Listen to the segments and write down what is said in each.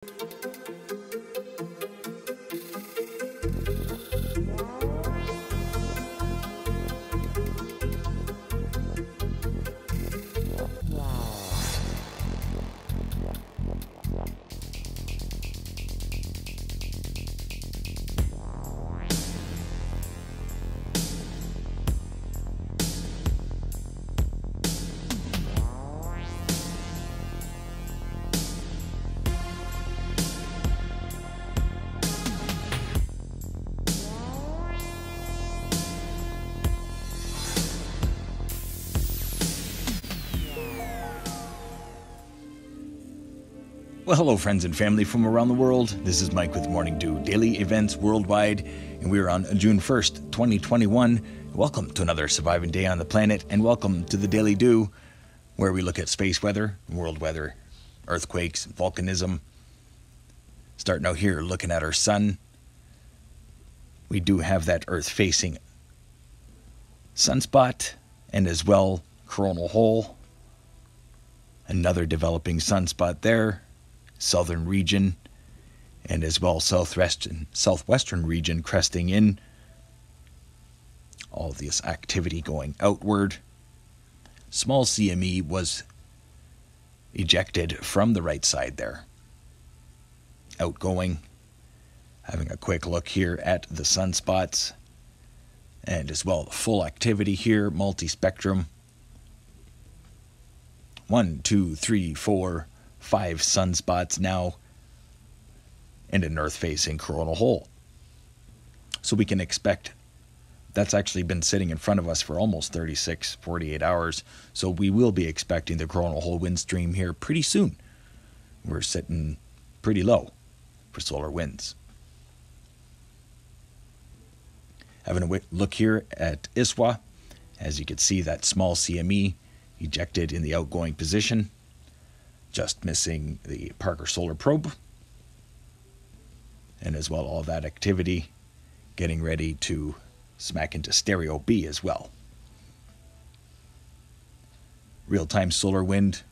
Well, hello friends and family from around the world. This is Mike with Morning Dew Daily Events Worldwide, and we are on June 1st, 2021. Welcome to another surviving day on the planet, and welcome to the Daily Dew, where we look at space weather, world weather, earthquakes, volcanism. Starting out here, looking at our sun. We do have that Earth-facing sunspot, and as well, Coronal Hole. Another developing sunspot there. Southern region, and as well southwestern region cresting in. All this activity going outward. Small CME was ejected from the right side there. Outgoing. Having a quick look here at the sunspots, and as well the full activity here, multi-spectrum. 1, 2, 3, 4, 5 sunspots now and an Earth-facing coronal hole. So we can expect, that's actually been sitting in front of us for almost 36, 48 hours. So we will be expecting the coronal hole wind stream here pretty soon. We're sitting pretty low for solar winds. Having a look here at ISWA, as you can see that small CME ejected in the outgoing position. Just missing the Parker Solar Probe, and as well all that activity getting ready to smack into Stereo B as well. Real-time solar wind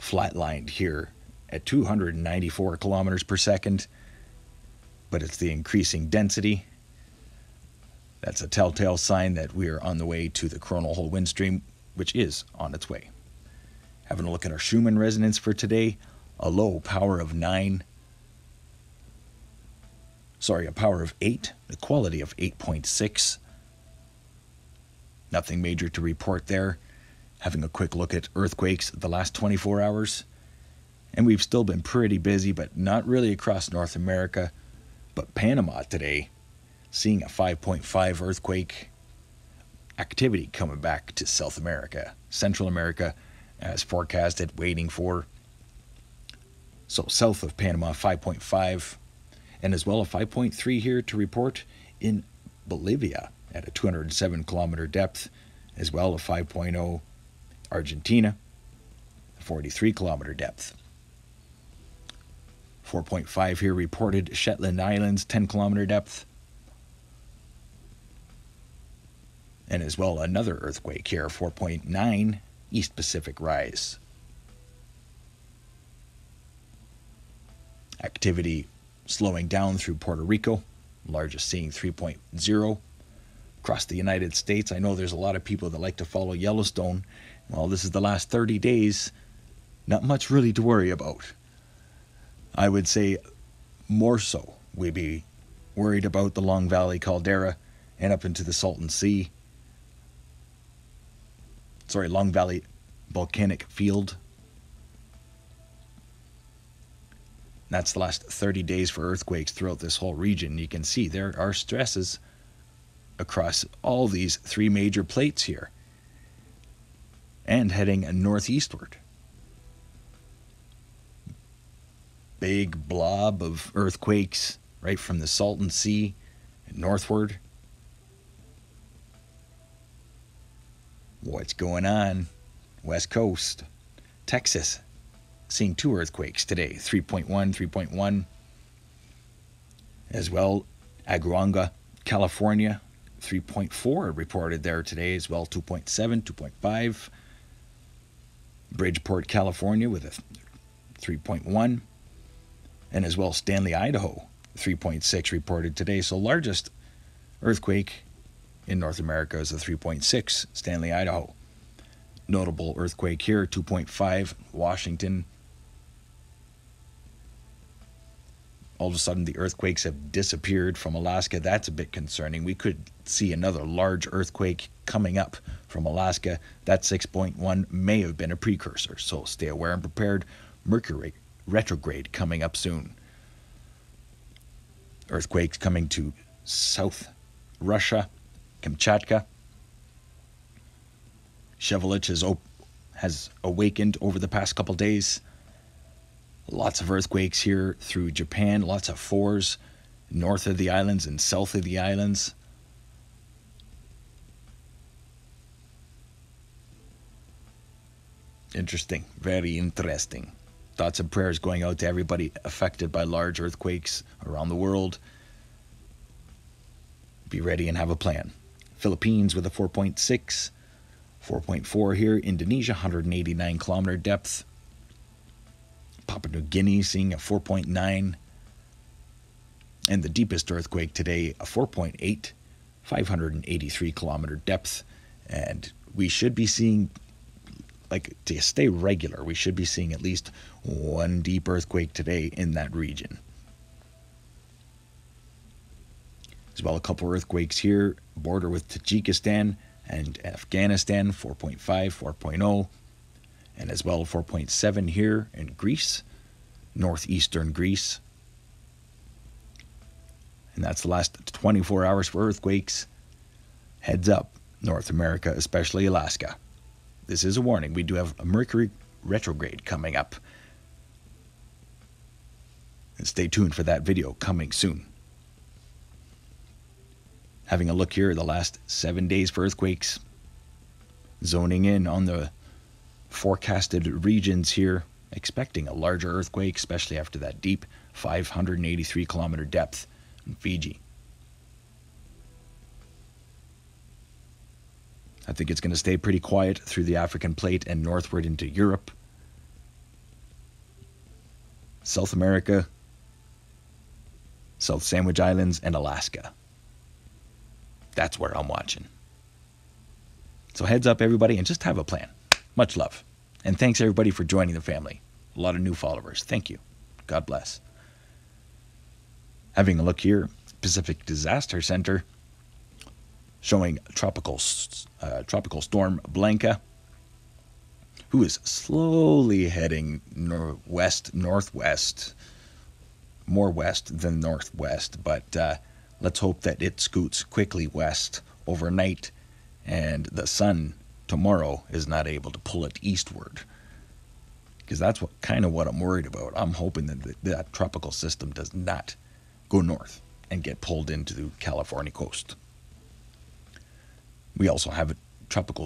flatlined here at 294 kilometers per second, but it's the increasing density. That's a telltale sign that we are on the way to the coronal hole wind stream, which is on its way. Having a look at our Schumann resonance for today, a power of 8, a quality of 8.6. Nothing major to report there. Having a quick look at earthquakes the last 24 hours. And we've still been pretty busy, but not really across North America. But Panama today, seeing a 5.5 earthquake. Activity coming back to South America, Central America, as forecasted, waiting for. So south of Panama, 5.5, and as well a 5.3 here to report in Bolivia at a 207 kilometer depth, as well a 5.0 Argentina, 43 kilometer depth. 4.5 here reported Shetland Islands, 10 kilometer depth. And as well another earthquake here, 4.9. East Pacific rise. Activity slowing down through Puerto Rico, largest seeing 3.0. Across the United States, I know there's a lot of people that like to follow Yellowstone. Well, this is the last 30 days. Not much really to worry about. I would say more so we'd be worried about the Long Valley caldera and up into the Salton Sea. Long Valley Volcanic Field. That's the last 30 days for earthquakes throughout this whole region. You can see there are stresses across all these three major plates here and heading northeastward. Big blob of earthquakes right from the Salton Sea northward. What's going on? West Coast, Texas, seeing 2 earthquakes today, 3.1, as well Aguanga, California, 3.4 reported there today, as well 2.7, 2.5, Bridgeport, California with a 3.1, and as well Stanley, Idaho, 3.6 reported today. So largest earthquake in North America is a 3.6, Stanley, Idaho. Notable earthquake here, 2.5, Washington. All of a sudden, the earthquakes have disappeared from Alaska. That's a bit concerning. We could see another large earthquake coming up from Alaska. That 6.1 may have been a precursor, so stay aware and prepared. Mercury retrograde coming up soon. Earthquakes coming to South Russia, Kamchatka. Shevelich has awakened over the past couple days. Lots of earthquakes here through Japan, lots of 4s north of the islands and south of the islands. Interesting, very interesting. Thoughts and prayers going out to everybody affected by large earthquakes around the world. Be ready and have a plan. Philippines with a 4.6, 4.4 here. Indonesia, 189 kilometer depth. Papua New Guinea seeing a 4.9, and the deepest earthquake today, a 4.8, 583 kilometer depth. And we should be seeing, like, to stay regular, we should be seeing at least one deep earthquake today in that region. As well, a couple earthquakes here, border with Tajikistan and Afghanistan, 4.5, 4.0. And as well, 4.7 here in Greece, northeastern Greece. And that's the last 24 hours for earthquakes. Heads up, North America, especially Alaska. This is a warning. We do have a Mercury retrograde coming up. And stay tuned for that video coming soon. Having a look here at the last 7 days for earthquakes. Zoning in on the forecasted regions here, expecting a larger earthquake, especially after that deep 583 kilometer depth in Fiji. I think it's going to stay pretty quiet through the African plate and northward into Europe. South America, South Sandwich Islands, and Alaska. That's where I'm watching. So heads up, everybody, and just have a plan. Much love. And thanks, everybody, for joining the family. A lot of new followers. Thank you. God bless. Having a look here, Pacific Disaster Center showing tropical storm Blanca, who is slowly heading northwest, more west than northwest, but let's hope that it scoots quickly west overnight and the sun tomorrow is not able to pull it eastward, because that's kind of what I'm worried about. I'm hoping that that tropical system does not go north and get pulled into the California coast. We also have a tropical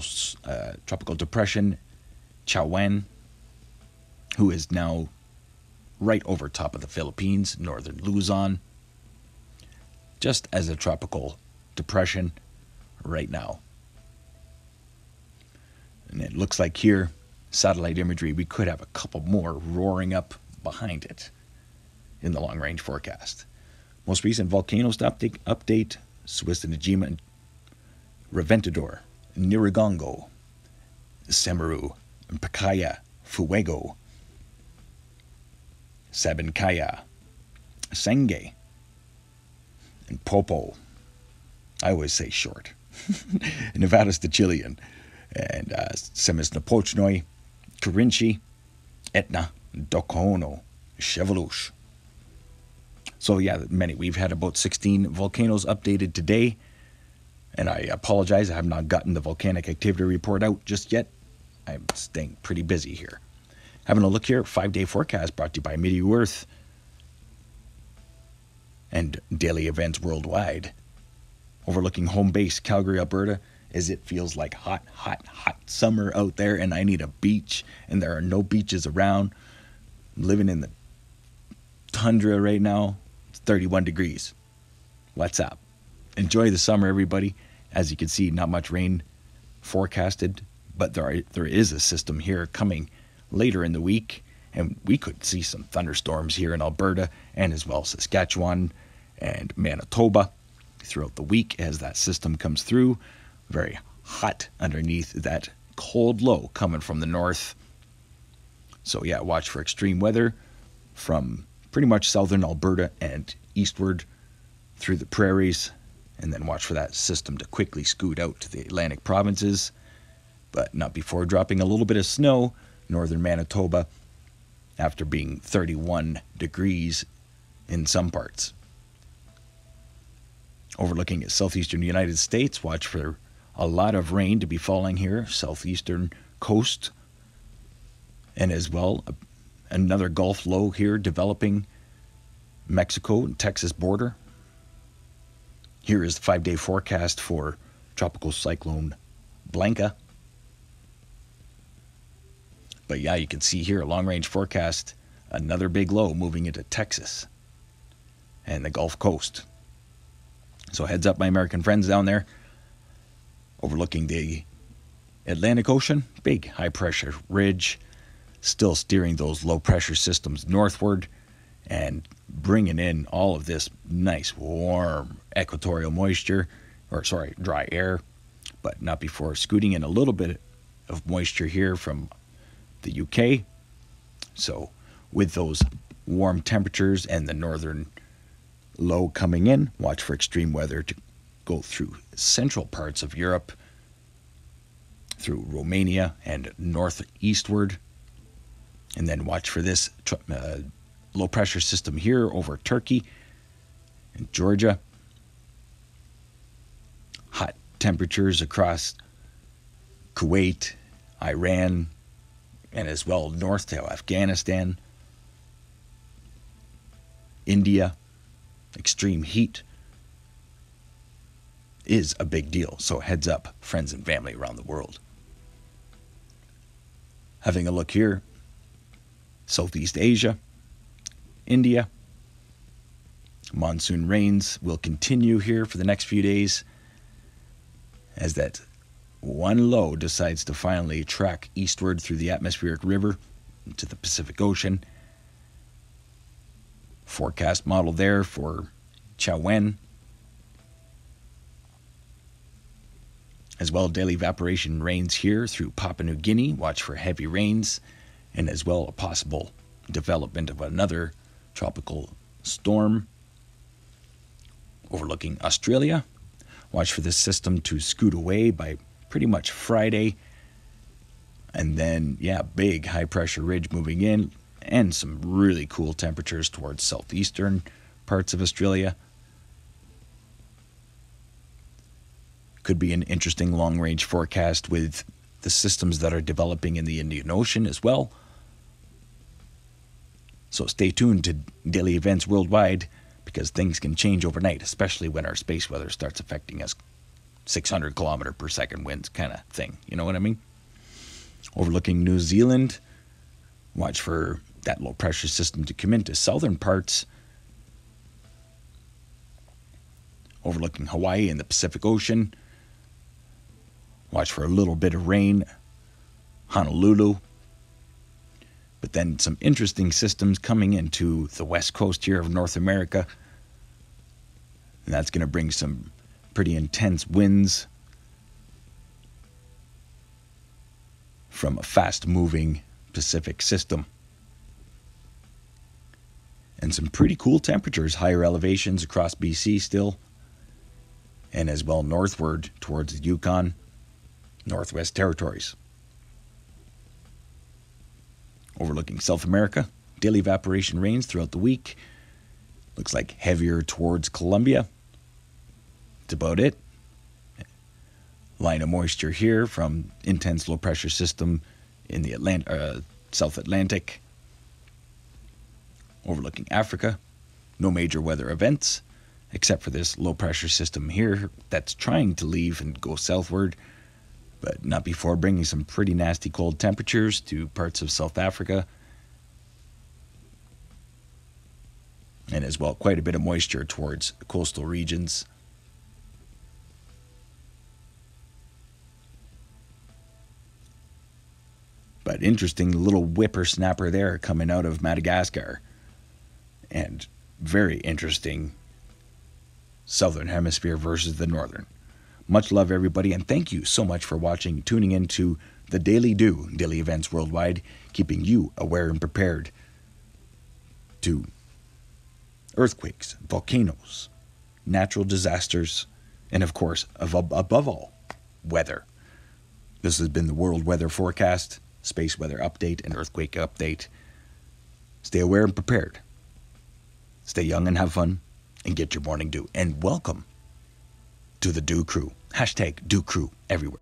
depression, Chawan, who is now right over top of the Philippines, northern Luzon, just as a tropical depression right now. And it looks like here, satellite imagery, we could have a couple more roaring up behind it in the long-range forecast. Most recent volcanoes update, Swiss and Najima and Reventador, Nirigongo, Semaru, and Pacaya, Fuego, Sabancaya, Senge, and Popo. I always say short. Nevada's the Chilean. And Semis Napochnoi, Carinchi, Etna, Dokono, Shevelush. So yeah, many. We've had about 16 volcanoes updated today. And I apologize, I have not gotten the volcanic activity report out just yet. I'm staying pretty busy here. Having a look here, 5-day forecast brought to you by Meteor Earth and Daily Events Worldwide. Overlooking home base, Calgary, Alberta, as it feels like hot, hot, hot summer out there, and I need a beach, and there are no beaches around. I'm living in the tundra right now. It's 31 degrees. What's up? Enjoy the summer, everybody. As you can see, not much rain forecasted, but there is a system here coming later in the week, and we could see some thunderstorms here in Alberta and as well Saskatchewan and Manitoba throughout the week as that system comes through. Very hot underneath that cold low coming from the north. So yeah, watch for extreme weather from pretty much southern Alberta and eastward through the prairies, and then watch for that system to quickly scoot out to the Atlantic provinces, but not before dropping a little bit of snow northern Manitoba after being 31 degrees in some parts. Overlooking at southeastern United States, watch for a lot of rain to be falling here, southeastern coast, and as well another Gulf low here developing Mexico and Texas border. Here is the 5-day forecast for tropical cyclone Blanca. But yeah, you can see here a long-range forecast, another big low moving into Texas and the Gulf Coast. So heads up, my American friends down there. Overlooking the Atlantic Ocean, big high-pressure ridge, still steering those low-pressure systems northward and bringing in all of this nice, warm, equatorial moisture, or sorry, dry air, but not before scooting in a little bit of moisture here from the UK. So with those warm temperatures and the northern low coming in, watch for extreme weather to go through central parts of Europe, through Romania and northeastward, and then watch for this low pressure system here over Turkey and Georgia. Hot temperatures across Kuwait, Iran, and as well north to Afghanistan, India. Extreme heat is a big deal, so heads up, friends and family around the world. Having a look here, Southeast Asia, India, monsoon rains will continue here for the next few days as that one low decides to finally track eastward through the atmospheric river into the Pacific Ocean. Forecast model there for Chauen. As well, daily evaporation rains here through Papua New Guinea. Watch for heavy rains and as well a possible development of another tropical storm. Overlooking Australia, watch for this system to scoot away by pretty much Friday. And then, yeah, big high pressure ridge moving in, and some really cool temperatures towards southeastern parts of Australia. Could be an interesting long-range forecast with the systems that are developing in the Indian Ocean as well. So stay tuned to Daily Events Worldwide because things can change overnight, especially when our space weather starts affecting us. 600 kilometer per second winds kind of thing, you know what I mean? Overlooking New Zealand, watch for that low pressure system to come into southern parts. Overlooking Hawaii and the Pacific Ocean, watch for a little bit of rain, Honolulu, but then some interesting systems coming into the west coast here of North America, and that's going to bring some pretty intense winds from a fast moving Pacific system. And some pretty cool temperatures, higher elevations across BC still, and as well northward towards the Yukon, Northwest Territories. Overlooking South America, daily evaporation rains throughout the week. Looks like heavier towards Colombia. That's about it. Line of moisture here from intense low pressure system in the South Atlantic. Overlooking Africa, no major weather events, except for this low-pressure system here that's trying to leave and go southward, but not before bringing some pretty nasty cold temperatures to parts of South Africa. And as well, quite a bit of moisture towards coastal regions. that interesting little whippersnapper there coming out of Madagascar. And very interesting Southern Hemisphere versus the Northern. Much love, everybody, and thank you so much for watching, tuning in to the Daily Dew, Daily Events Worldwide, keeping you aware and prepared to earthquakes, volcanoes, natural disasters, and of course, above all, weather. This has been the World Weather Forecast, Space Weather Update, and Earthquake Update. Stay aware and prepared. Stay young and have fun, and get your morning dew. And welcome to the Dew Crew. Hashtag Dew Crew everywhere.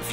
If